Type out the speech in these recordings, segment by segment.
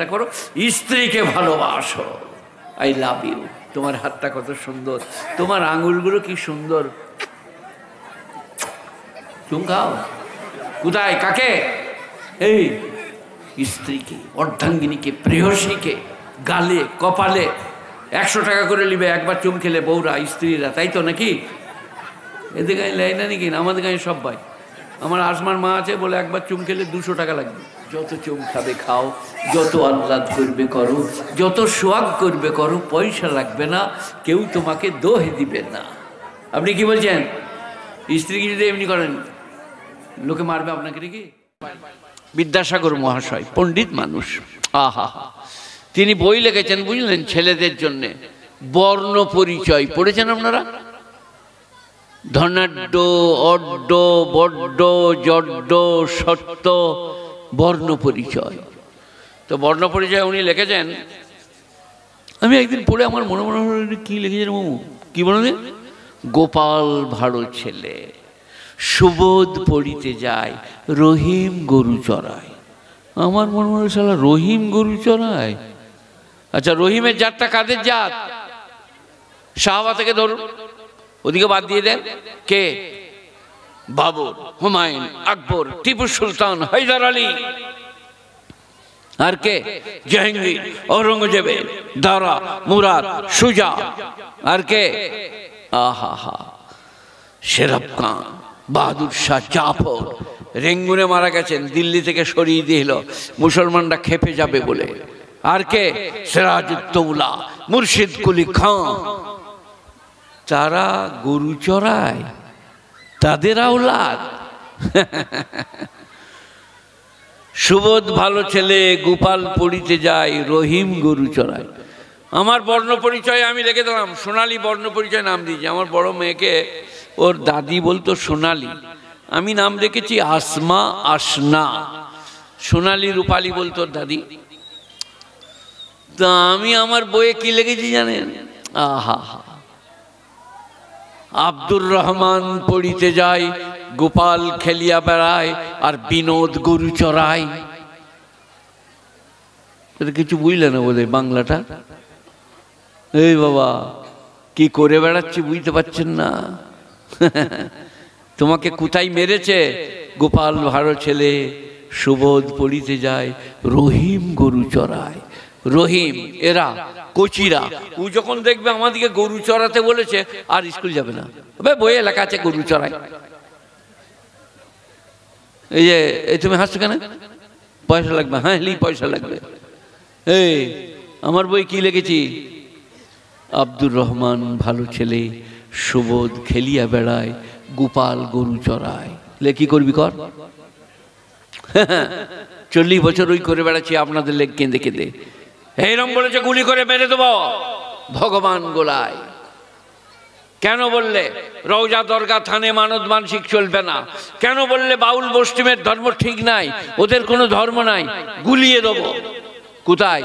চেষ্টা করো, স্ত্রীকে ভালোবাসো। I love you. তোমার হাতটা কত সুন্দর, তোমার আঙুলগুলো কি সুন্দর। চুম খাও কোথায়, কাকে? এই স্ত্রীকে, অর্ধাঙ্গিনীকে, প্রেয়সীকে, গালে, কপালে। 100 টাকা করে নিবে একবার চুম খেলে বউরা, স্ত্রীরা, তাই তো নাকি? এদের গায়ে লাই না নাকি? আমাদের গায়ে সব ভাই। আমার আসমার মা আছে, বলে একবার চুম খেলে 200 টাকা লাগবে। যত চুম খাবে খাও, যত আহ্লাদ করবে করো, যত সোয়াগ করবে করো, পয়সা লাগবে না, কেউ তোমাকে দোহে দিবে না। আপনি কি বলছেন? স্ত্রীকে যদি এমনি করেন, লোকে মারবে আপনাকে নাকি? বিদ্যাসাগর মহাশয় পণ্ডিত মানুষ, আহা, তিনি বই লিখেছেন বুঝলেন ছেলেদের জন্য, বর্ণ পরিচয়। পড়েছেন আপনারা? ধনাঢ্য, অড্ড, বড্ড, জড্ড, সত্য, বর্ণ পরিচয়। তো বর্ণ পরিচয় উনি লিখেছেন। আমি একদিন পড়ে আমার মনে মনে কি লিখেছেন বাবু, কি বললেন? গোপাল ভাড়ো ছেলে, সুবোধ পড়িতে যায়, রহিম গরু চড়ায়। আমার মনে মনে সালা রহিম গরু চড়ায়। আচ্ছা, রহিমের জাতটা কাদের জাত? সাহাবা থেকে ধরুন, ওদিকে বাদ দিয়ে দেন। কে? বাবর, হুমায়ুন, আকবর, টিপু সুলতান, হায়দার আলী, আর কে? জাহাঙ্গীর, ঔরঙ্গজেব, দারা, মুরাদ, সুজা, আর কে? আহা হা, শেরাব খান, বাহাদুর শাহ জাফর। রেঙ্গুনে মারা গেছেন, দিল্লি থেকে সরিয়ে দিল মুসলমানরা খেপে যাবে বলে। আর কে? সিরাজউদ্দৌলা, মুর্শিদ কুলি খান। তারা গরু চড়ায়, তাদের আওলাদ। সুবোধ ভালো ছেলে, গোপাল পড়িতে যায়, রহিম গরু চড়ায়। আমার বর্ণ পরিচয় আমি লিখে দিলাম, সোনালী বর্ণ পরিচয় নাম দিয়েছি। আমার বড় মেয়েকে ওর দাদি বলতো সোনালী, আমি নাম রেখেছি আসমা আসনা। সোনালী রূপালী বলতো দাদি। তা আমি আমার বইয়ে কি লিখেছি জানেন? আহা হা, আব্দুর রহমান পড়িতে যায়, গোপাল খেলিয়া বেড়ায়, আর বিনোদ গরু চড়ায়। কিছু বুঝলে না বলে বাংলাটা, এই বাবা কি করে বেড়াচ্ছি বুঝতে পারছেন না? তোমাকে কোথায় মেরেছে? গোপাল ভাড়ো ছেলে, সুবোধ পড়িতে যায়, রহিম গরু চড়ায়। রহিম এরা কোচিরা। ও যখন দেখবে আমাদেরকে গরু চড়াতে বলেছে, আর স্কুল যাবে না, বইয়ে লেখা আছে গরু চড়ায়। এই যে তুমি হাসছো কেন? পয়সা লাগবে? হ্যাঁ, পয়সা লাগবে। এই আমার বই কি লিখেছি? আব্দুর রহমান ভালো ছেলে, সুবোধ খেলিয়া বেড়ায়, গোপাল গরু চড়ায়। লে কি করবি কর। 40 বছর ওই করে বেড়াচ্ছি আপনাদের লেগ কেঁদে কেঁদে। এইরম বলেছে গুলি করে মেরে দেবো, ভগবান গোলায়। কেন বললে রওজা দরগা থানে মানত মানসিক চলবে না? কেন বললে বাউল মুসলিমের ধর্ম ঠিক নাই, ওদের কোনো ধর্ম নাই, গুলিয়ে দেবো? কোথায়?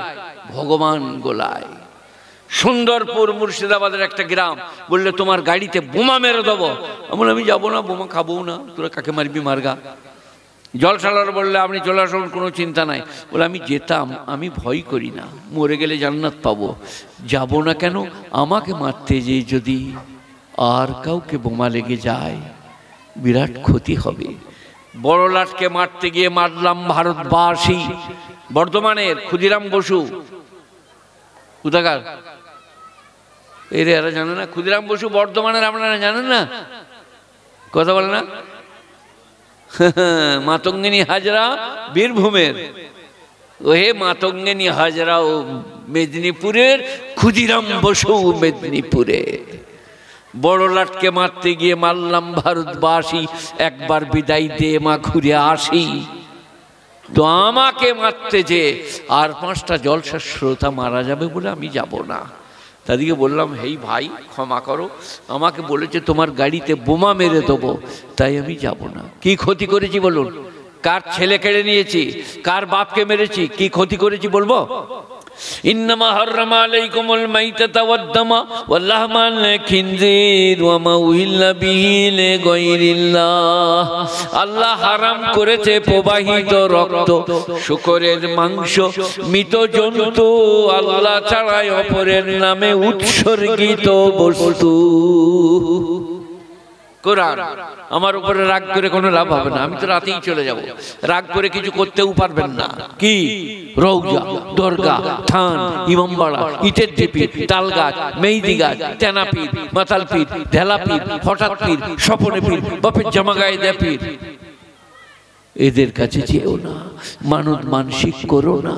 ভগবান গোলায়। সুন্দরপুর মুর্শিদাবাদের একটা গ্রাম, বললে তোমার গাড়িতে বোমা মেরে দেবো। বললাম আমি যাবো না, বোমা খাবো না, তোরা কাকে মারবি মারগা। জলসালার বললে আপনি চলে আসুন, কোনো চিন্তা নাই। বলে আমি যেতাম, আমি ভয় করি না, মরে গেলে জান্নাত পাবো, যাব না কেন? আমাকে মারতে যেয়ে যদি আর কাউকে বোমা লেগে যায়, বিরাট ক্ষতি হবে। বড়লাটকে মারতে গিয়ে মারলাম ভারতবাসী। বর্ধমানের ক্ষুদিরাম বসু, কোথাকার এর, এরা জানে না ক্ষুদিরাম বসু বর্ধমানের, আপনারা জানেন না? কথা বলে না? মাতঙ্গিনী হাজরা বীরভূমের, ওহে মাতঙ্গিনী হাজরা ও মেদিনীপুরের, ক্ষুদিরাম বসু মেদিনীপুরে। বড় লাটকে মারতে গিয়ে মারলাম ভারতবাসী, একবার বিদায় দে মা ঘুরে আসি। তো আমাকে মারতে যে আর 5টা জলসার শ্রোতা মারা যাবে বলে আমি যাব না। তাদেরকে বললাম হেই ভাই ক্ষমা করো, আমাকে বলেছে তোমার গাড়িতে বোমা মেরে দেবো, তাই আমি যাব না। কি ক্ষতি করেছি বলুন? কার ছেলে কেড়ে নিয়েছি, কার বাপকে মেরেছি, কি ক্ষতি করেছি বলবো? इन्नमा हर्रम अलैकुमुल मैतत वद्दम वल्लहम खिनजीर वमा उहिल्ला बिहि लिगायरिल्लाह। আল্লাহ হারাম করেছে প্রবাহিত রক্ত, শূকরের মাংস, মৃত জন্তু, আল্লাহ ছাড়া অপরের নামে উৎসর্গিত বস্তু। কোরআন আমার উপরে রাগ করে কোনো লাভ হবে না, আমি তো রাতেই চলে যাব। রাগ করে কিছু করতেও পারবেন না। কি রওজা, দরগা, থান, ইমামবাড়া, ইটের ঢিপি, তালগাছ, মেহেদি গাছ, তেনাপীর, মাতালপীর, ঢেলাপীর, হঠাৎ পীর, স্বপনে পীর, বাপের জামা গায়ে দেয়া পীর, এদের কাছে যেও না, মানত মানসিক করো না।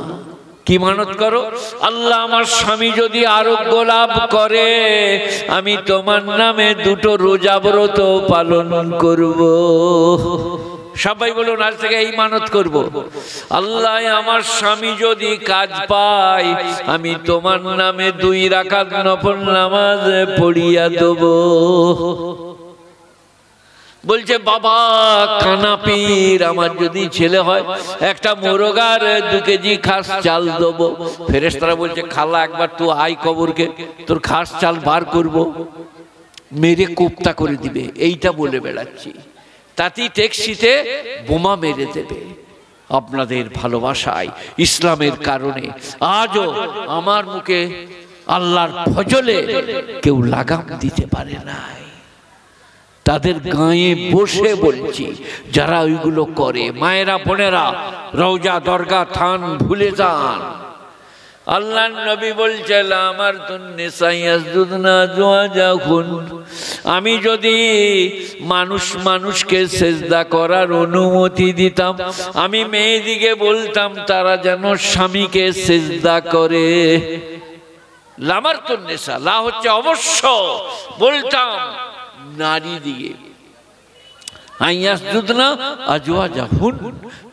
কি মানত করো? আল্লাহ আমার স্বামী যদি আরোগ্য লাভ করে আমি তোমার নামে দুটো রোজা ব্রত পালন করব। সবাই বলুন আজ থেকে এই মানত করব, আল্লাহ আমার স্বামী যদি কাজ পায় আমি তোমার নামে 2 রাকাত নফল নামাজ পড়িয়া দেব। বলছে বাবা কানাপীর আমার যদি ছেলে হয় একটা মোরগার 2 কেজি খাস চাল দেবো। ফেরেশতারা বলছে খালা একবার তুই আই কবরকে, তোর খাস চাল বার করব, মেরে কোপ্তা করে দিবে। এইটা বলে বেড়াচ্ছি, তাতেই ট্যাক্সিতে বোমা মেরে দেবে। আপনাদের ভালোবাসায় ইসলামের কারণে আজও আমার মুখে আল্লাহর ফজলে কেউ লাগাম দিতে পারে না। তাদের গায়ে বসে বলছি যারা ওইগুলো করে, মায়েরা বোনেরা রওজা দরগা থান ভুলে যান। আল্লাহর নবী বলছেন আমার আমি যদি মানুষকে সেজদা করার অনুমতি দিতাম, আমি মেয়েদিকে বলতাম তারা যেন স্বামীকে সেজদা করে। লামার তুন্নেসা লা হচ্ছে অবশ্য, বলতাম নারী দিকে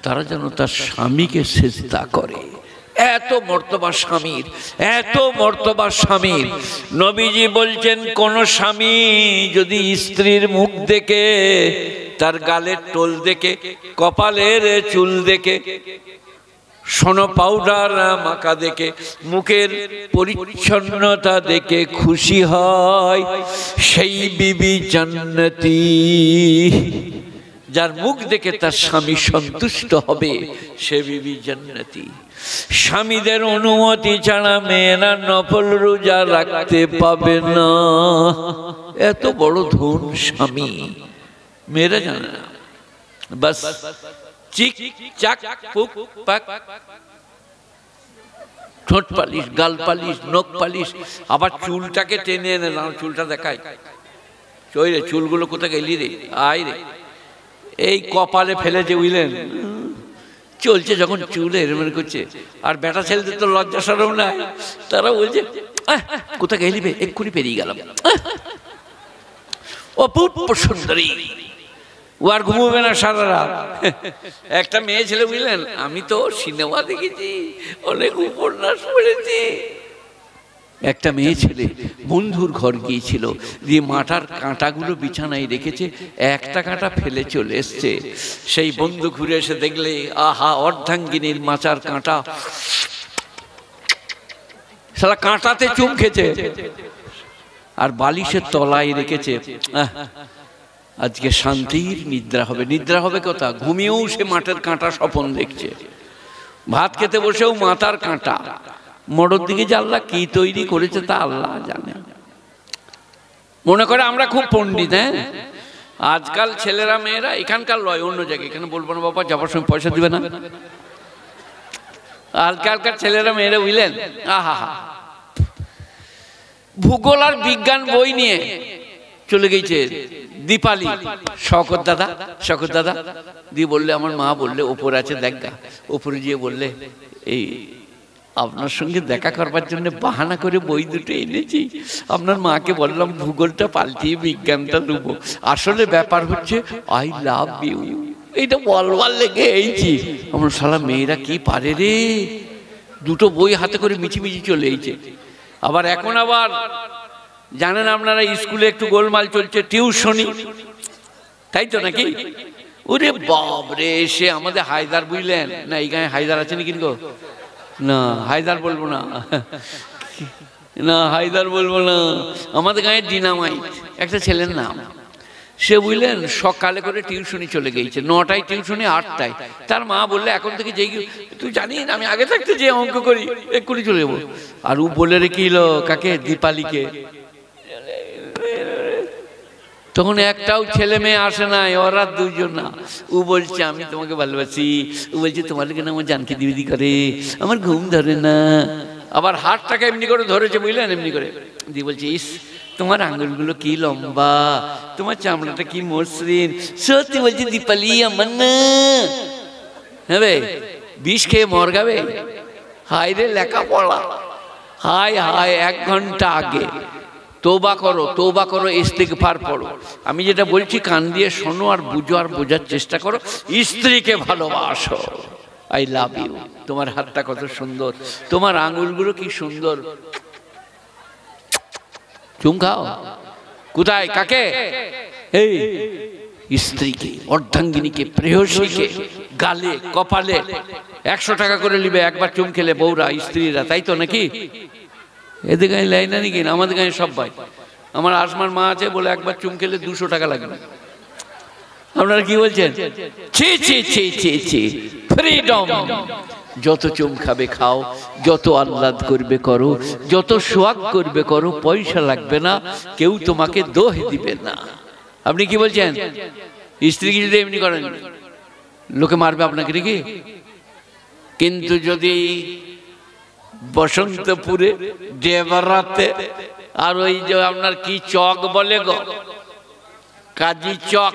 তারা যেন তার স্বামীকে সেজদা করে। এত মর্তবা স্বামীর, এত মর্তবা স্বামীর। নবীজি বলছেন কোন স্বামী যদি স্ত্রীর মুখ দেখে, তার গালের টোল দেখে, কপালের চুল দেখে, সোনা পাউডার মাখা দেখে, মুখের পরিচ্ছন্নতা দেখে খুশি হয়, সেই বিবি জান্নাতি। যার মুখ দেখে তার স্বামী সন্তুষ্ট হবে সে বিবি জান্নাতি। স্বামীদের অনুমতি ছাড়া মেয়েরা নফল রোজা রাখতে পাবে না। এত বড় ধন স্বামী, মেয়েরা জানে না। বাস চিক চাক পুক পাক, ঠোঁট পালিশ, গাল পালিশ, নখ পালিশ, আবার চুলটাকে টেনে এনে না, চুলটা দেখাই, চই রে চুলগুলো কোথায় গেলি রে, আয় রে, এই কপালে ফেলেছে বুঝলেন। চলছে যখন চুলে এরমের করছে, আর বেটা ছেলেদের তো লজ্জা সরম নাই, তারা বলছে কোথায় গেলি বে, এক্ষুনি পেরিয়ে গেলাম, অপূর্ব সুন্দরী। ও আর ঘুমোবে না সারা রাত। একটা মেয়ে ছেলে বুঝলেন, আমি তো সিনেমা দেখেছি, অনেক উপন্যাস পড়েছি। একটা মেয়ে ছেলে বন্ধুর ঘর গিয়েছিল, দিয়ে মাথার কাঁটাগুলো বিছানায় রেখেছে, একটা কাঁটা ফেলে চলে এসছে। সেই বন্ধু ঘুরে এসে দেখলে আহা অর্ধাঙ্গিনীর মাথার কাঁটা, সারা কাঁটাতে চুম খেছে, আর বালিশের তলায় রেখেছে। আজকে শান্তির নিদ্রা হবে। নিদ্রা হবে কথা, ঘুমিয়েও সে মাথার কাঁটা স্বপন দেখছে, ভাত খেতে বসেও মাথার কাঁটা। মোড়ের দিকে যে আল্লাহ কি তৈরি করেছে তা আল্লাহ জানে। মনে করে আমরা খুব পণ্ডিত। হ্যাঁ, আজকাল ছেলেরা মেয়েরা এখানকার লয় অন্য জায়গায়, এখানে বলবো না বাবা, যাবার সময় পয়সা দিবে না। আজকালকার ছেলেরা মেয়েরা বুঝলেন আহা হা, ভূগোল আর বিজ্ঞান বই নিয়ে চলে গেছে দীপালি, শকত দাদা, শকত দাদা দিয়ে বললে আমার মা বললে ওপরে আছে দেখা, ওপরে গিয়ে বললে এই আপনার সঙ্গে দেখা করবার জন্য বাহানা করে বই দুটো এনেছি, আপনার মাকে বললাম ভূগোলটা পাল্টিয়ে বিজ্ঞানটা নেব, আসলে ব্যাপার হচ্ছে আই লাভ ইউ, এইটা বলবার লেগে এইছি। আমার শালা মেয়েরা কি পারে রে, দুটো বই হাতে করে মিছিমিছি চলে এইছে। আবার এখন আবার জানেন আপনারা স্কুলে একটু গোলমাল চলছে, টিউশনি, তাই তো নাকি? ওরে বাপ রে, সে আমাদের হায়দার বুঝলেন না, এই গায়ে হায়দার আছে নাকি, কিন্তু ना হায়দার बोलबो ना ना হায়দার बोलबो ना আমাদের গায়ে ডিনামাইট একটা ছেলের নাম সে বুঝলেন সকালে করে টিউশনি চলে গিয়েছে 9টায় টিউশনি 8টায় তার মা বললে এখন থেকে যেই তুই জানিস আমি আগে থাকতে যে অঙ্ক করি এক্ষুনি চলে যাব আর ও বলে রেখেছিল কাকে দীপালিকে তখন একটাও ছেলে মেয়ে আসে না ওরা দুইজন না ও বলছে আমি তোমাকে ভালোবাসি ও বলছে তোমার কেন আমার জানকি দিদি করে আমার ঘুম ধরে না আবার হাতটাকে এমনি করে ধরেছে বুঝলেন এমনি করে দি বলছে ইস তোমার আঙ্গুলগুলো কি লম্বা তোমার চামড়াটা কি মসৃণ সত্যি বলছে দীপালি আমার না হবে বিষ খেয়ে মর গাবে হায় রে লেখাপড়া হায় হায় এক ঘন্টা আগে तोबा करो इस्तिगफार पढ़ो आमी जेटा बोलछी कान दिए शोनो और बुझो और बोझार चेष्टा करो स्त्री के भालोबासो आई लाभ यू तुम्हार हाथटा कत सुंदर तुम्हार आंगुलगुलो कि सुंदर चुम खाओ कोथाय काके ए स्त्री के अर्धांगिनी के प्रेयसी के गाले कपाले 100 टाका करे लिबे एक बार चुम खेले बौरा स्त्रीरा ताई तो नाकि এদের গায়ে লাই না নাকি আমাদের গায়ে সব ভাই আমার আসমার মা আছে বলে একবার চুম খেলে 200 টাকা লাগে আপনারা কি বলছেন ছি ছি ছি ছি ছি ফ্রিডম যত চুম খাবে খাও যত আহ্লাদ করবে করো যত শোয়াগ করবে করো পয়সা লাগবে না কেউ তোমাকে দোহ দিবে না আপনি কি বলছেন স্ত্রীকে যদি এমনি করেন লোকে মারবে আপনাকে নাকি কিন্তু যদি বসন্তপুরে দেবরাতে আর ওই যে আপনার কি চক বলে গো কাজী চক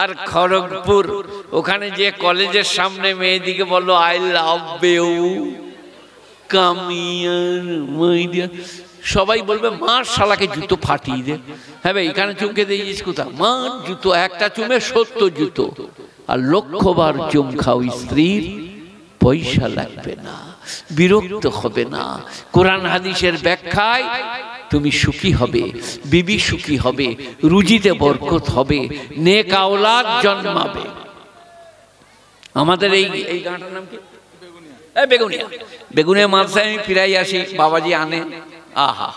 আর খড়গপুর ওখানে যে কলেজের সামনে মেয়েদিকে বলল I love you come here my dear সবাই বলবে মার শালাকে জুতো ফাটিয়ে দে হ্যাঁ ভাই এখানে চুমকে দিয়েছিস কোথা মার জুতো একটা চুমে 70 জুতো আর লক্ষবার চুম খাও স্ত্রীর পয়সা লাগবে না বিরক্ত হবে না কোরআন হাদিসের ব্যাখ্যায় তুমি সুখী হবে বিবি সুখী হবে রুজিতে বরকত হবে নেক আওলাদ জন্মাবে আমাদের এই এই গানটার নাম কি বেগুনিয়া বেগুনিয়া মাদ্রাসায় আমি ফিরাই আসি বাবাজি আনে আহা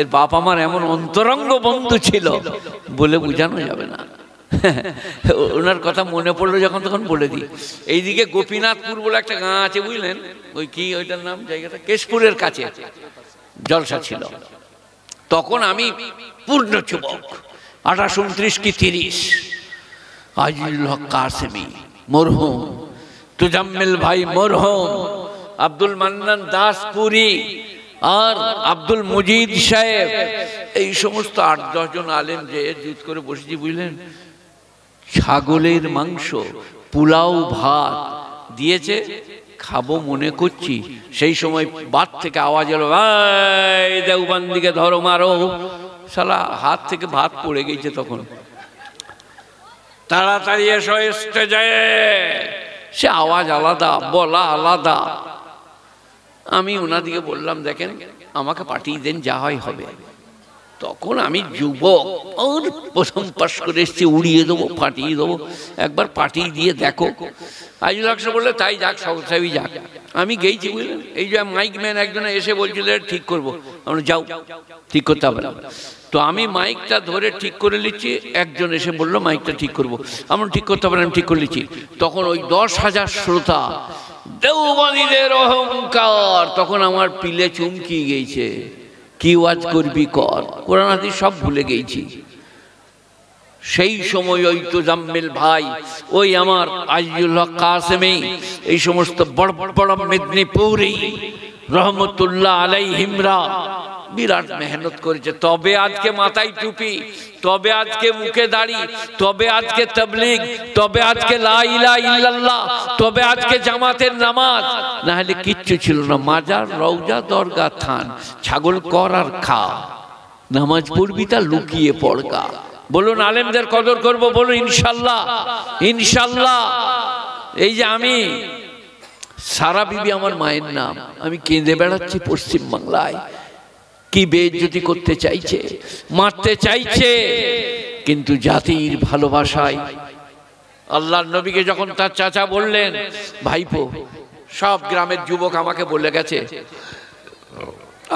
এর বাপ আমার এমন অন্তরঙ্গ বন্ধু ছিল বলে বোঝানো যাবে না ওনার কথা মনে পড়লো যখন তখন বলে দিই এইদিকে গোপীনাথপুর বলে একটা গাঁ আছে বুঝলেন ওই কি ওইটার নাম জায়গাটা কেশপুরের কাছে জলসা ছিল তখন আমি পূর্ণ যুবক 28, 29 কি 30 আজিজুল হক কাসেমি মরহুম তুজাম্মিল ভাই মরহুম আব্দুল মান্নান দাসপুরি और अब्दुल मुजीद साहेब এই সমস্ত 8-10 জন আলেম যে জুত করে বসেছি বুঝলেন ছাগলের মাংস পোলাও ভাত দিয়েছে খাবো মনে করছি সেই সময় বাদ থেকে আওয়াজ এলো এই দেওবন্দিকে ধরো মারো শালা হাত থেকে ভাত পড়ে গিয়েছে তখন তাড়াতাড়ি এসো স্টেজে সে আওয়াজ আলাদা বলা আলাদা আমি ওনাদিকে বললাম দেখেন আমাকে পাঠিয়ে দেন যা হয় হবে তখন আমি যুবক আর প্রথম পাস করে এসেছি উড়িয়ে দেবো ফাটিয়ে দেবো একবার পাঠিয়ে দিয়ে দেখো আজিজুল হক বললে তাই যাক সবই যাক আমি গেইছি বুঝলেন এই যে মাইক ম্যান একজনে এসে বলছিল ঠিক করবো আমরা যাও ঠিক করতে হবে না তো আমি মাইকটা ধরে ঠিক করে নিচ্ছি একজন এসে বললো মাইকটা ঠিক করবো আমরা ঠিক করতে হবে না আমি ঠিক করে নিচ্ছি তখন ওই 10,000 শ্রোতা দেওবন্দিদের অহংকার তখন আমার পিলে চুমকি গেছে কি ওয়াজ করবি কর কোরআন হাদিস সব ভুলে গেছি সেই সময় ওই তোজাম্মেল ভাই ওই আমার আজিজুল হক কাসেমি এই সমস্ত বড় বড় মেদিনীপুরি রহমতুল্লাহ আলাইহিমরা বিরাট মেহনত করেছে তবে আজকে মাথায় টুপি তবে আজকে মুখে দাড়ি তবে আজকে তাবলীগ তবে আজকে লা ইলাহা ইল্লাল্লাহ তবে আজকে জামাতের নামাজ না হলে কিচ্ছু ছিল না মাজার রওজা দরগা থান ছাগল কর আর খা নামাজ পড়বি তা লুকিয়ে পড়গা বলুন আলেমদের কদর করব বলুন ইনশাআল্লাহ ইনশাআল্লাহ এই যে আমি সারা বিবি আমার মায়ের নাম আমি কেঁদে বেড়াচ্ছি পশ্চিম বাংলায় কি বেজ্জতি করতে চাইছে মারতে চাইছে কিন্তু জাতির ভালোবাসায় আল্লাহর নবীকে যখন তার চাচা বললেন ভাইপো सब ग्रामेर युवक आमाके बोले गेছে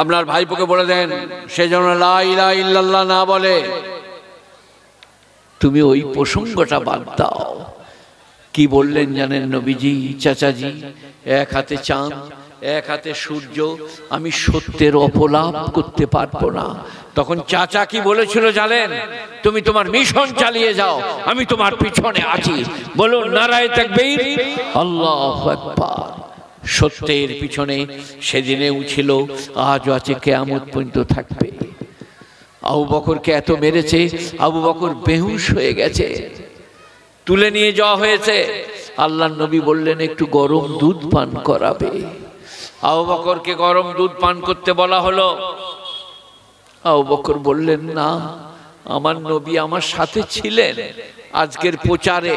আপনার ভাইপোকে বলে দেন সে যেন লা ইলাহা ইল্লাল্লাহ না বলে। তুমি ওই প্রসঙ্গটা বাদ দাও। কি বললেন জানেন নবীজি চাচাজি? এক হাতে চাঁদ এক হাতে সূর্য, আমি সত্যের অপলাপ করতে পারবো না। তখন চাচা কি বলেছিল জানেন? তুমি তোমার মিশন চালিয়ে যাও, আমি তোমার পিছনে আছি। বলুন নারায়ে তাকবীর, আল্লাহু আকবার। সত্যের পিছনে সেদিনেও ছিল, আজও আছে, কিয়ামত পর্যন্ত থাকবে। আবু বকরকে এত মেরেছে, আবু বকর বেহুশ হয়ে গেছে, তুলে নিয়ে যাওয়া হয়েছে। আল্লাহর নবী বললেন একটু গরম দুধ পান করাবে। আবু বকরকে গরম দুধ পান করতে বলা হলো। আবু বকর বললেন না, আমার নবী আমার সাথে ছিলেন আজকের প্রচারে,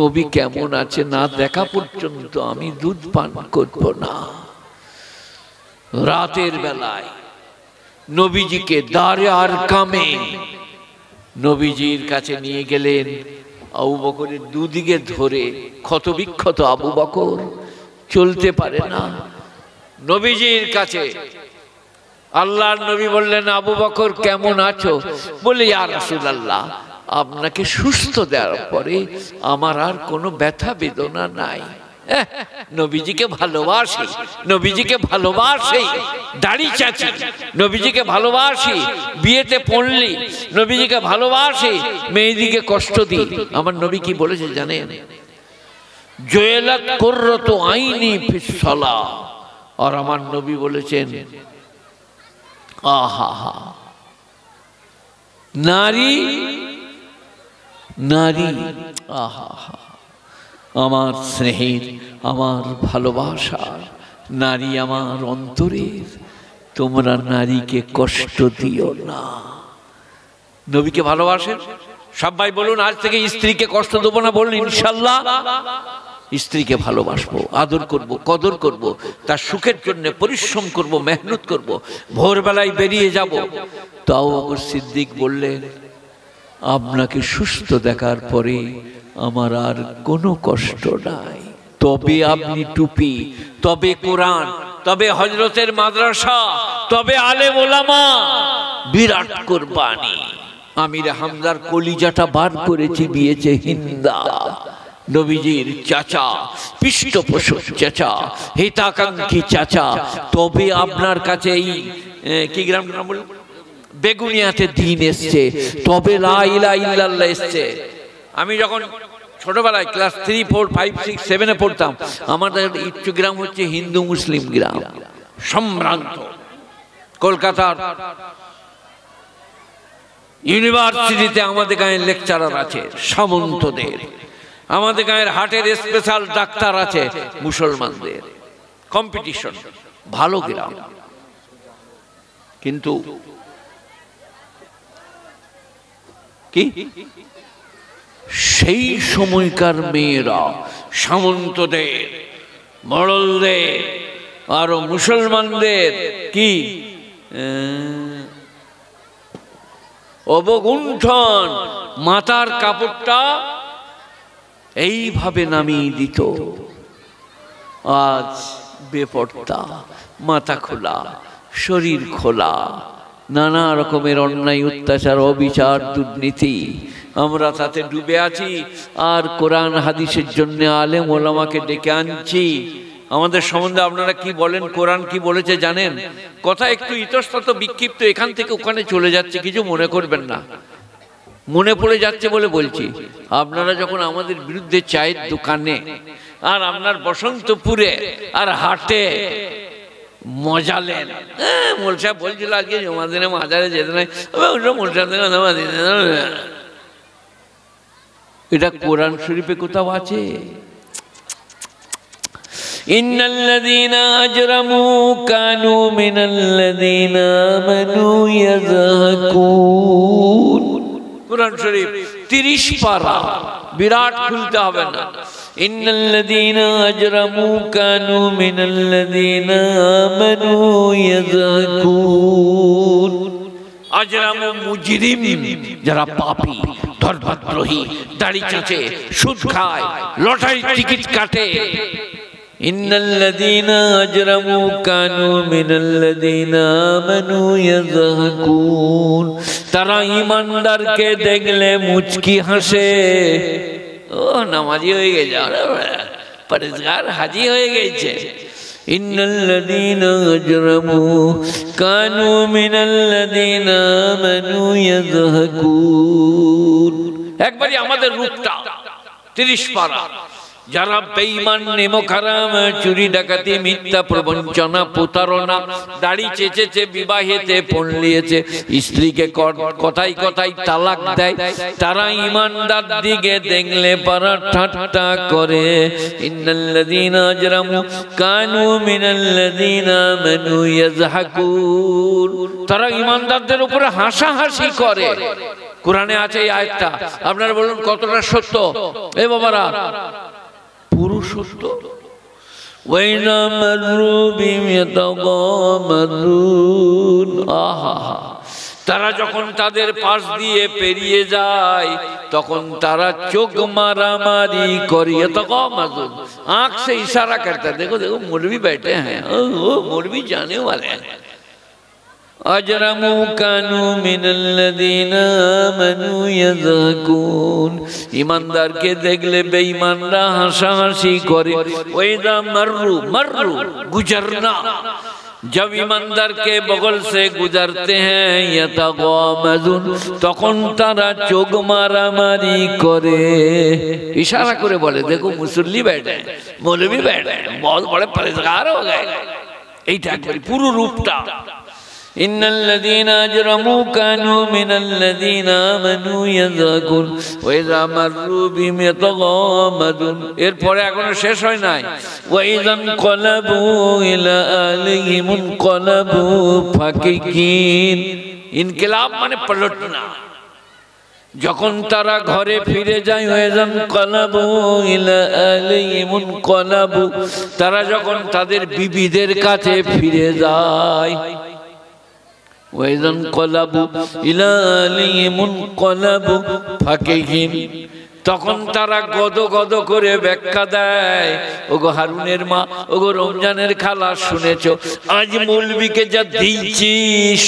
নবী কেমন আছে না দেখা পর্যন্ত আমি দুধ পান করব না। রাতের বেলায় নবীজিকে দারে আর কামে নবীজির কাছে নিয়ে গেলেন। আবু বকরের দুদিকে ধরে ক্ষতবিক্ষত আবু বকর, চলতে পারে না। নবীজির কাছে আল্লাহর নবী বললেন আবু বকর কেমন আছো? বলে ইয়া রাসূলুল্লাহ, আপনাকে সুস্থ দেওয়ার পরে আমার আর কোনো ব্যথা বেদনা নাই। নবীজিকে ভালোবাসি, নবীজিকে ভালোবাসি, দাড়ি চাচি নবীজিকে ভালোবাসি, বিয়েতে পড়লি নবীজিকে ভালোবাসি, মেয়েদিকে কষ্ট দিই। আমার নবী কি বলেছে জানেন? জয়লাত কুররাতু আইনি ফিস সালাহ। আর আমার নবী বলেছেন আহা হা নারী নারী, আহা হা আমার স্নেহের আমার ভালোবাসার নারী, আমার অন্তরের, তোমরা নারীকে কষ্ট দিও না। নবীকে ভালোবাসেন সবাই, বলুন আজ থেকে স্ত্রীকে কষ্ট দেবো না, বলুন ইনশাল্লাহ। স্ত্রীকে ভালোবাসবো, আদর করব, কদর করব, তার সুখের জন্য পরিশ্রম করব, মেহনত করব, ভোরবেলায় বেরিয়ে যাব। তাও আবু সিদ্দিক বললেন আপনাকে সুস্থ দেখার পরে আমার আর কোনো কষ্ট নাই। তবে আপনি টুপি, তবে কোরআন, তবে হযরতের মাদ্রাসা, তবে আলেম ওলামা, বিরাট কুরবানি। আমির হামজার কলিজাটা বার করেছি দিয়েছে হিন্দা, নবীজির চাচা, পৃষ্ঠপোষক চাচা, হিতাকাঙ্ক্ষী চাচা। তবে আপনার কাছে এই কি গ্রাম নাম বল, বেগুনিয়াতে দিন এসছে, তবে লা ইলাহা ইল্লাল্লাহ এসছে। আমি যখন ছোটবেলায় ক্লাস 3, 4, 5, 6, 7 এ পড়তাম, আমাদের ইচ্ছু গ্রাম হচ্ছে হিন্দু মুসলিম গ্রাম, সম্ভ্রান্ত কলকাতার ইউনিভার্সিটিতে আমাদের গাঁয়ের লেকচারার আছে সামন্তদের, আমাদের গাঁয়ের হাটের স্পেশাল ডাক্তার আছে মুসলমানদের, কম্পিটিশন, ভালো গ্রাম। কিন্তু কি সেই সময়কার মেয়েরা সামন্তদের, মডলদের, আরো মুসলমানদের কি অবগুণ্ঠন, মাথার কাপড়টা এইভাবে নামিয়ে দিত। আজ বেপর্দা, মাথা খোলা, শরীর খোলা, নানা রকমের অন্যায়, অত্যাচার, অবিচার, দুর্নীতি, আমরা তাতে ডুবে আছি। আর কোরআন হাদিসের জন্য আলেম ওলামাকে ডেকে আনছি। আমাদের সম্বন্ধে আপনারা কি বলেন, কোরআন কি বলেছে জানেন? কথা একটু ইতস্তত বিক্ষিপ্ত, এখান থেকে ওখানে চলে যাচ্ছে, কিছু মনে করবেন না, মনে পড়ে যাচ্ছে বলে বলছি। আপনারা যখন আমাদের বিরুদ্ধে চায়ের দোকানে আর আপনার বসন্তপুরে আর হাটে মজালেন, মোলসা বলছিল আজকে জমা দিনে মাজারে যেতে নাই, মোলসা এটা কোরআন শরীফে কোথাও আছে? ইন্নাল্লাযীনা আজরামু কানু মিনাল্লাযীনা আমানু ইয়াযহাকুন। কোরআন শরীফ 30 পারা, বিরাট খুলতে হবে না। ইন্নাল্লাযীনা আজরামু কানু মিনাল্লাযীনা আমানু ইয়াযহাকুন। আজরামু মুজরিম, যারা পাপী, ধর্মদ্রোহী, দাড়ি চাঁচে, সুদ খায়, লটারির টিকিট কাটে, इन्नल्लज़ीना अजरमू कानू मिनल्लज़ीना आमनू यज़हकून। तारा ईमानदार के देखले मुचकी हंसे, ओ नमाजी हो गए परेजगार हाजी हो गए। इन्नल्लज़ीना अजरमू कानू मिनल्लज़ीना आमनू यज़हकून। एक बार हमारे रूपटा 30 पारा जरा बेईमान नेमोखाराम चुरी डाकाती मिथ्या प्रवंचना प्रतारणा दाड़ी चेचेचे विवाहेते पण लिएছে स्त्री के कथाई कथाई तलाक देय तारा ईमानदार दिके देखले पारा ठाट्टा करे। इन्नल्लज़ीना अजरमू कानू मिनल्लज़ीना आमनू यज़हकून। तारा ईमानदारদের উপরে হাসাহাসি করে। कुराने आछे এই আয়াতটা আপনারা বলুন কতটা সত্য এ বাবারা आँख से इशारा करता है, देखो देखो मुर्गी बैठे हैं, मुर्गी जाने वाले हैं। अजरमू कानू मिनल्लज़ीना आमनू यज़हकून। ईमानदार के देखले बेईमानरा हंसा हंसी करे। वैदा मर्रू मर्रू गुजरना, जब ईमानदार के बगल से गुजरते हैं यतागामजुन तखन तारा चोख मारामारी करे, इशारा करे बोले देखो मुसल्ली बैठे हैं, मौलवी बैठे हैं, बहुत बड़े परेशान हो गए। एटा एकबार पुरो रूपटा इन्नल्लज़ीना अजरमू कानू मिनल्लज़ीना आमनू यज़हकून वइज़ा मर्रू बिहिम यतगामदून। एर परे एखोनो शेष हय नाई। वइज़ा इंक़लाबू इला आलिहिम इंक़लाबू फाकिहीन। इनकिलाब माने पलटना, যখন তারা ঘরে ফিরে যায় ওয়াইজান কলাবু ইলা আলাইহিম ইনকলাবু, তারা যখন তাদের বিবিদের কাছে ফিরে যায় वैदन कलाबू इला आलिहिमुन कलाबू फाकिहीन तखन तारा गदो गदो करे व्याख्या देय। ओगो हारुनेर मा, ओगो रमजानेर खाला, शुनेछो आज मौलवीके जा दियेछि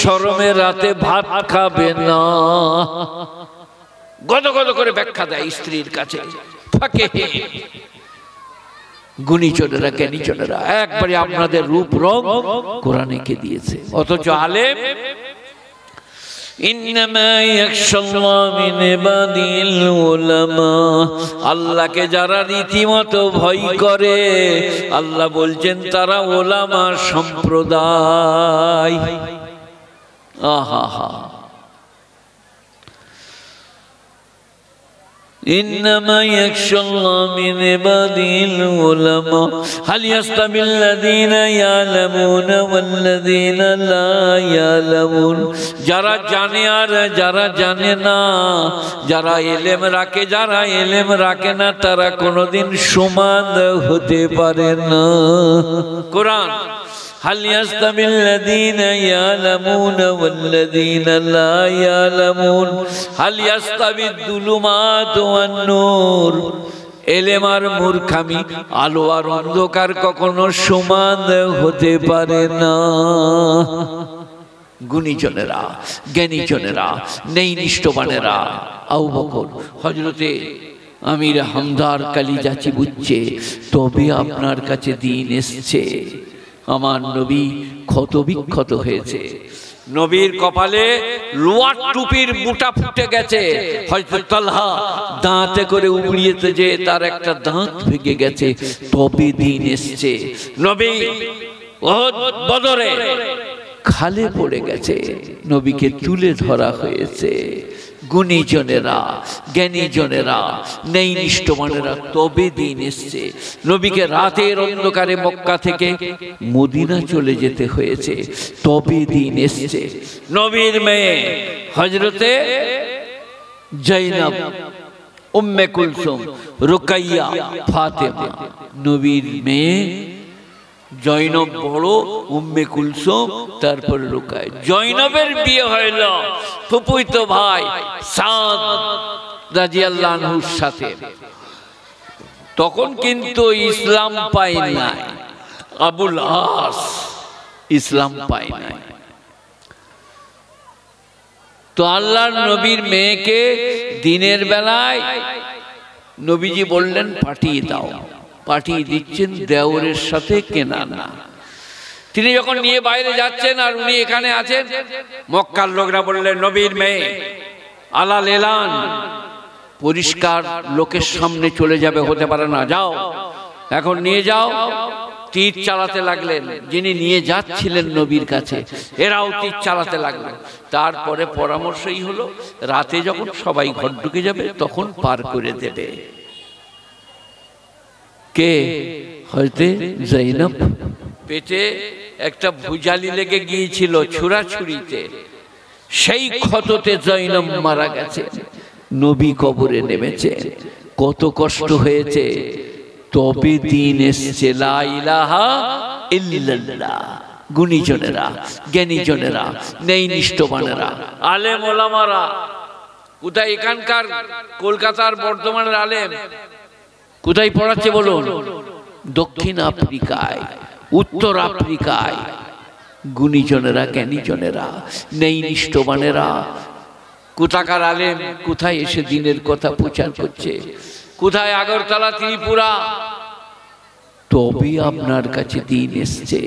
शरमे राते भात खाबे ना, गदो गदो करे व्याख्या देय स्त्रीर काछे फाकिहीन। गुणीचोनेरा केनीचोनेरा एकबारे आपनादेर रूप रंग कुराने के दिएছে অথচ আলেম। इन्नमा यख्शाल्लाह मिन इबादिल उलामा। अल्लाह के जरा रीतिमतो भय करे, अल्लाह बोलছেন তারা ওলামা सम्प्रदाय। आहाहा إنما يخشى الله من عباده العلماء هل يستوي الذين يعلمون والذين لا يعلمون। যারা জানে আর যারা জানে না, যারা ইলম রাখে যারা ইলম রাখে না তারা কোনোদিন সমান হতে পারে না। কোরআন हल यस्तवी الذين يعلمون والذين لا يعلمون हल यस्तवी الظلمات والنور। এলেম আর মূর্খামি, আলো আর অন্ধকার কখনো সমান হতে পারে না। গুণীজনেরা জ্ঞানীজনেরা নেই নিষ্ঠবানেরা আবু বকর হযরতে আমির হামদার কালিজা চিবুচ্ছে তবে আপনার কাছে দিন এসেছে। আমার নবী ক্ষত বিক্ষত হয়েছে, নবীর কপালে লোয়ার টুপির বুটা ফুটে গেছে, হযরত তালহা দাঁতে করে উগড়িয়েছে যে তার একটা দাঁত ভেঙে গেছে, তবে দিন এসেছে। নবী ওহদ বদরে খালে পড়ে গেছে, নবীকে তুলে ধরা হয়েছে। গুণীজনেরা জ্ঞানীজনেরা নেই নিষ্ঠমানেরা তবে দিন এসছে। নবীকে রাতের অন্ধকারে মক্কা থেকে মদিনা চলে যেতে হয়েছে, তবে দিন এসছে। নবীর মেয়ে হযরতে জয়নাব উম্মে কুলসুম রুকাইয়া ফাতেমা, নবীর মেয়ে জয়নব বড়, উম্মে কুলসুম তারপর রুকাই। জয়নবের বিয়ে হইল ফুফুইতো ভাই সাদ রাদিয়াল্লাহু আনহুর সাথে, तखन किन्तु इस्लाम पाय नाई आबुल आस इस्लाम पाय नाई। तो आल्लाहर नबीर मेयेके दिनेर बेलाय नबीजी बोललेन पाठिये दाओ, पाठिये दिच्छेन देवरेर साथे केनाना। তিনি যখন নিয়ে বাইরে যাচ্ছেন আর উনি এখানে আছেন, মক্কার লোকরা বললেন নবীর মেয়ে আলা লেলান পরিষ্কার লোকের সামনে চলে যাবে, হতে পারে না, যাও এখন নিয়ে যাও। তীর চালাতে লাগলেন, যিনি নিয়ে যাচ্ছিলেন নবীর কাছে, এরাও তীর চালাতে লাগলেন। তারপরে পরামর্শই হলো রাতে যখন সবাই ঘর ঢুকে যাবে তখন পার করে দেবে কে, হযরতে জয়নব। পেটে একটা ভুজালি লেগে গিয়েছিল ছুরাছুরিতে, সেই ক্ষততে জয়নব মারা গেছে। নবী কবরে নেমেছে, কত কষ্ট হয়েছে, তবে দিন এসছে লা ইলাহা ইল্লাল্লাহ। গুণীজনেরা, জ্ঞানীজনেরা, নেই নিষ্ঠবানেরা, আলেম ওলামারা, কোথায় এখানকার কলকাতার বর্ধমানের আলেম কোথায় পড়াচ্ছে বলুন? দক্ষিণ আফ্রিকায়, उत्तर आफ्रिकाय। गुणीजनेरा, ज्ञानीजनेरा, नेई निष्ठबानेरा, कोथाकार आलेम कोथाय एसे दिनेर कथा प्रचार करछे, कोथाय आगरतला त्रिपुरा। तबे आपनार काछे दिन एसेछे,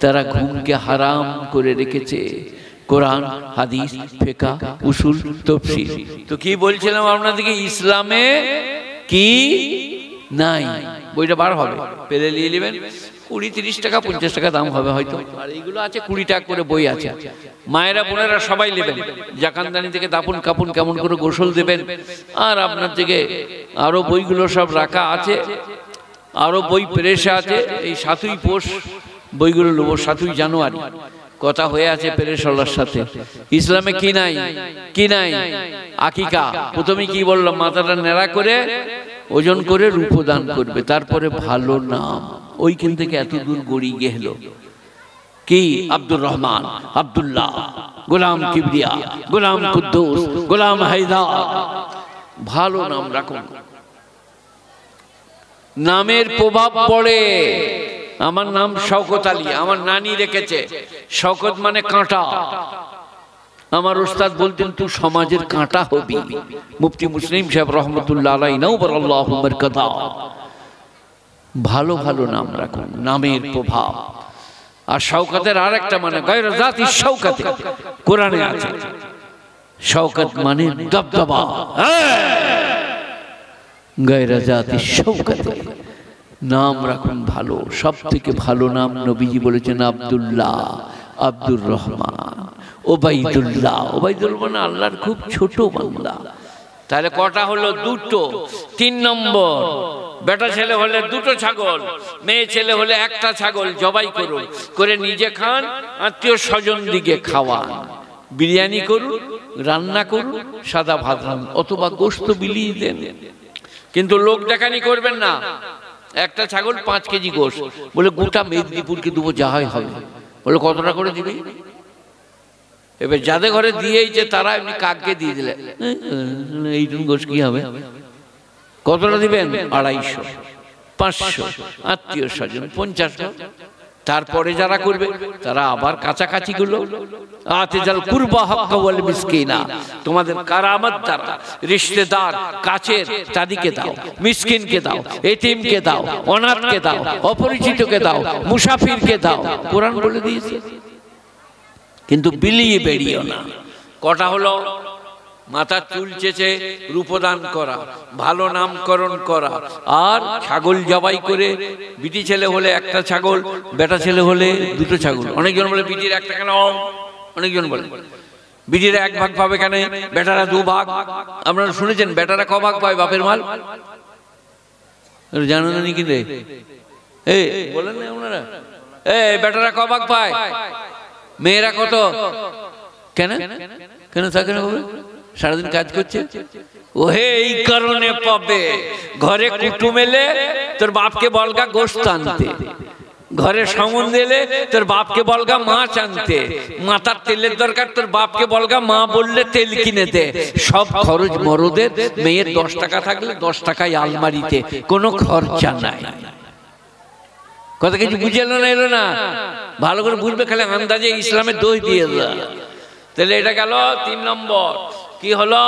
तारा घुमके हराम करे रेखेछे। কোরআন, হাদিস, ফিকহ, উসুল, তাফসীর। তো কি বলছিলাম আপনাদেরকে, ইসলামে কি নাই, বইটা বার হবে, পেলে নিয়ে নেবেন। ২৯ টাকা ৫০ টাকা দাম হবে হয়তো, আর এইগুলো আছে ২০ টাকা করে বই আছে। মায়েরা বোনেরা সবাই নেবেন, জাকানদানি থেকে দাপুন কাপুন কেমন করে গোসল দেবেন, আর আপনার থেকে আরও বইগুলো সব রাখা আছে, আরও বই প্রেসে আছে। এই ৭ই পৌষ বইগুলো নেবো, ৭ই জানুয়ারি কথা হয়ে আছে পেরেশলার সাথে। ইসলামে কি নাই, কি নাই? আকিকা, প্রথমে কি বললাম, মাথাটা নেড়া করে ওজন করে রূপদান করবে, তারপরে ভালো নাম। ওইখান থেকে এত দূর গড়িয়ে গেল কি আব্দুর রহমান, আব্দুল্লাহ, গোলাম কিবরিয়া, গোলাম কুদ্দুস, গোলাম হায়দার। ভালো নাম রাখুন, নামের প্রভাব পড়ে। আমার নাম শওকত আলী, আমার নানি রেখেছে। শওকত মানে কাঁটা। আমার উস্তাদ বলতেন তুই সমাজের কাঁটা হবি। মুফতি মুসলিম সাহেব রহমতুল্লাহ আলাইহি নাওবারাল্লাহু বারাকাতা। ভালো ভালো নাম রাখুন, নামের প্রভাব। আর শওকতের আর একটা মানে গায়র জাতি শওকত, কোরআনে আছে। শওকত মানে দবদবা, গায়র জাতি শওকত। নাম রাখুন ভালো, সব থেকে ভালো নাম নবীজি বলেছেন আব্দুল্লাহ, আব্দুর রহমান, ওবাইদুল্লাহ। ওবাইদুল্লাহ মানে আল্লাহর খুব ছোট বান্দা। তাহলে কটা হলো? দুটো। ৩ নম্বর, বেটা ছেলে হলে 2টো ছাগল, মেয়ে ছেলে হলে 1টা ছাগল জবাই করুন, করে নিজে খান, আত্মীয় স্বজন দিকে খাওয়ান। বিরিয়ানি করুন, রান্না করুন, সাদা ভাত রান্না, অথবা গোস্ত বিলিয়ে দেন, কিন্তু লোক দেখানি করবেন না। একটা ছাগল 5 কেজি গোস্ত, বলে গোটা মেদিনীপুরকে দেবো, যাহাই হবে। বলে কতটা করে দিবি? এবার যাদের ঘরে দিয়েছে তারা এমনি কাককে দিয়ে দিলে এইটুকু গোস্ত কি হবে? কতটা দিবেন? 250, 500, আত্মীয় স্বজন 50। তারপরে যারা করবে তারা আবার কাছাকাছি গুলো আতেজাল কুরবা হক ওয়াল মিসকিনা, তোমাদের কারামত দ্বারা রিশতেদার কাছের তাদেরকে দাও, মিসকিনকে দাও, এতিমকে দাও, অনাথকে দাও, অপরিচিতকে দাও, মুসাফিরকে দাও। কোরআন বলে দিয়েছে, কিন্তু বিলিয়ে বেরিয়েও না। কটা হলো? মাথা চুল চেঁচে রূপদান করা, ভালো নামকরণ করা, আর ছাগল জবাই করে। বিটি ছেলে হলে 1টা ছাগল, বেটা ছেলে হলে 2টো ছাগল। অনেকজন বলে বিটির 1টা কেন, অনেকজন বলে বিটিরা 1 ভাগ পাবে কেন, বেটারা 2 ভাগ। আপনারা শুনেছেন বেটারা কভাগ পায় বাপের মাল, জানো না কি রে? এই বলেন না আপনারা, এই বেটারা কভাগ পায়, মেয়েরা কত? কেন কেন থাকে না? সারাদিন কাজ করছে, ওহে এই কারণে পাবে। ঘরে কুটুম এলে তোর বাপকে বলগা গোস্ত আনতে, घरे सांगन दिले तर बाप के बोलगा माछ आनते माथा तेल दरकार तर बाप के बोलगा माँ बोलले तेल किने दे सब खरच मरदे मेयर 10 टाका থাকলে 10 টাকাই আলমারিতে কোনো খরচা নাই কথা কিছু বুঝেলো না এলো না ভালো করে বুঝবে খালি আন্দাজে ইসলামে দই দিয়ে দাও তাহলে এটা গেল 3 নম্বর কি হলো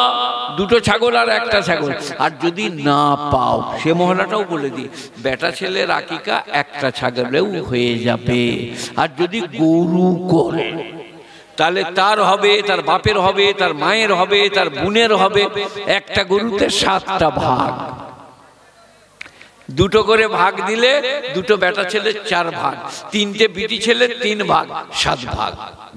দুটো ছাগল আর একটা ছাগল আর যদি না পাও সে মহলাটাও বলে দি বেটা ছেলে রাকিকা একটা ছাগলেও হয়ে যাবে আর যদি গরু করে তাহলে তার হবে তার বাপের হবে তার মায়ের হবে তার বোনের হবে একটা গরুতে 7টা ভাগ দুটো করে ভাগ দিলে দুটো বেটা ছেলের 4 ভাগ তিনটে বিটি ছেলের 3 ভাগ 7 ভাগ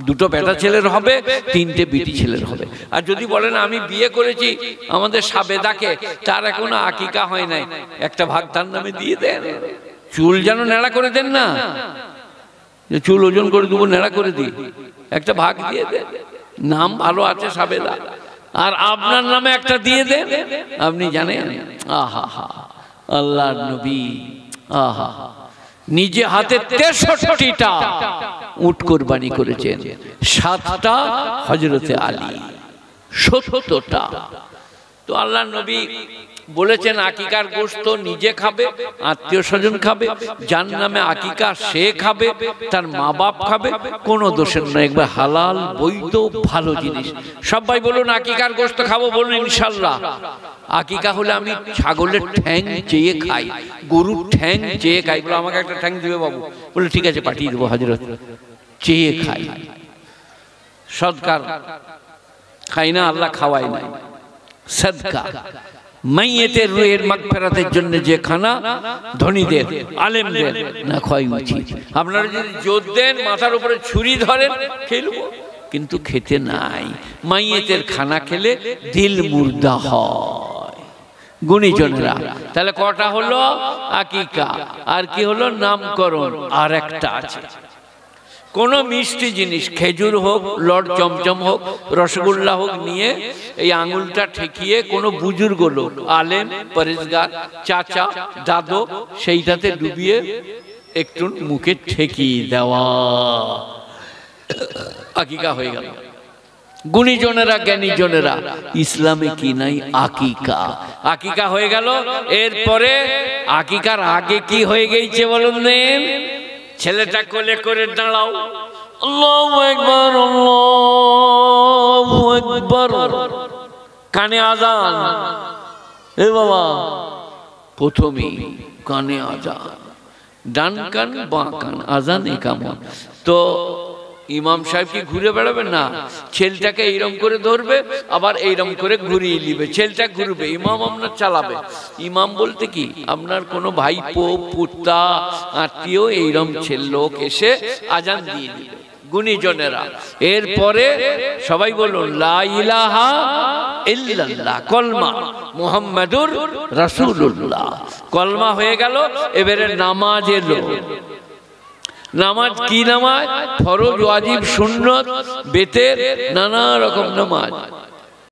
দুটো বেটা ছেলের হবে তিনটে বিটি ছেলের হবে আর যদি বলেন আমি বিয়ে করেছি আমাদের সাবেদাকে তার এখনো আকিকা হয় নাই একটা ভাগ তার নামে দিয়ে দেন চুল যেন নেড়া করে দেন না যে চুল ওজন করে দেব নেড়া করে দি একটা ভাগ দিয়ে দেন নাম ভালো আছে সাবেদা আর আপনার নামে একটা দিয়ে দেন আপনি জানেন আহা হা अल्लाह नबी आहा निजे हाथे 63टा ऊंट कुर्बानी करेছেন 7টা হযরতে আলী 70টা तो अल्लाह नबी बोलेছেন আকিকার গোশত निजे खाबे आत्मीय स्वजन खाबे যার নামে আকিকা সে খাবে তার মা-বাপ খাবে কোনো দোষের না একবার হালাল বৈধ ভালো জিনিস সবাই বলুন আকিকার গোশত খাবো বলুন ইনশাআল্লাহ আকিকা হলো আমি ছাগলের ঠ্যাং চেয়ে খাই গরুর ঠ্যাং চেয়ে খাই বলে আমাকে একটা ঠ্যাং দিবে বাবু বলে ঠিক আছে পাঠিয়ে দেব হযরত চেয়ে খাই সদকার খাই না আল্লাহ খাওয়ায় না सदका मैयतेर रूहेर मगफिरातेर जन्य जे खाना धनीदेर आलेमदेर ना खाई उचित आपनारा जोदि जोर देन माथार उपरे छुरी धरेन खेलबो किन्तु खेते नाई मैयतेर खाना खेले दिल मुर्दा हय गुणीजनेरा ताहले कटा हलो आकिका आर कि हलो नामकरण आर एकटा आछे कोनो मिष्टि जिनिस खेजूर होक लड़ चमचम होक रसगोल्ला होक निये आंगुलटा ठेकिये कोनो बुजुर्ग लोक आलेम परेजगार चाचा दादो सेइटाते डुबिये एकटु मुखे ठेकिये देवा आकिका हये गेल गुणीजनेरा ज्ञानीजनेरा इस्लामे कि नाई आकिका आकिका हये गेल एरपरे आकिकार आगे कि हये गेछे बोलुन देन ছেলেটা কোলে করে দাঁড়াও আল্লাহু আকবার আল্লাহু আকবার কানে আযান এ বাবা প্রথমে কানে আযান ডান কান বাঁ কান আযান একামত তো ইমাম সাহেব কি ঘুরে বেড়াবে না ছেলেটাকে এইরকম করে ধরবে আবার এইরকম করে ঘুরিয়ে নেবে ছেলেটা ঘুরবে ইমাম আপনার চালাবে ইমাম বলতে কি আপনার কোনো ভাইপো পুত্তা আত্মীয় এইরকম ছেলে লোক এসে আযান দিয়ে দিবে গুণীজনেরা এরপরে সবাই বলুন লা ইলাহা ইল্লাল্লাহ কলমা মুহাম্মাদুর রাসূলুল্লাহ কলমা হয়ে গেল এবারে নামাজ এলো নামাজ কি নামাজ ফরজ ওয়াজিব সুন্নাত বেতের নানা রকম নামাজ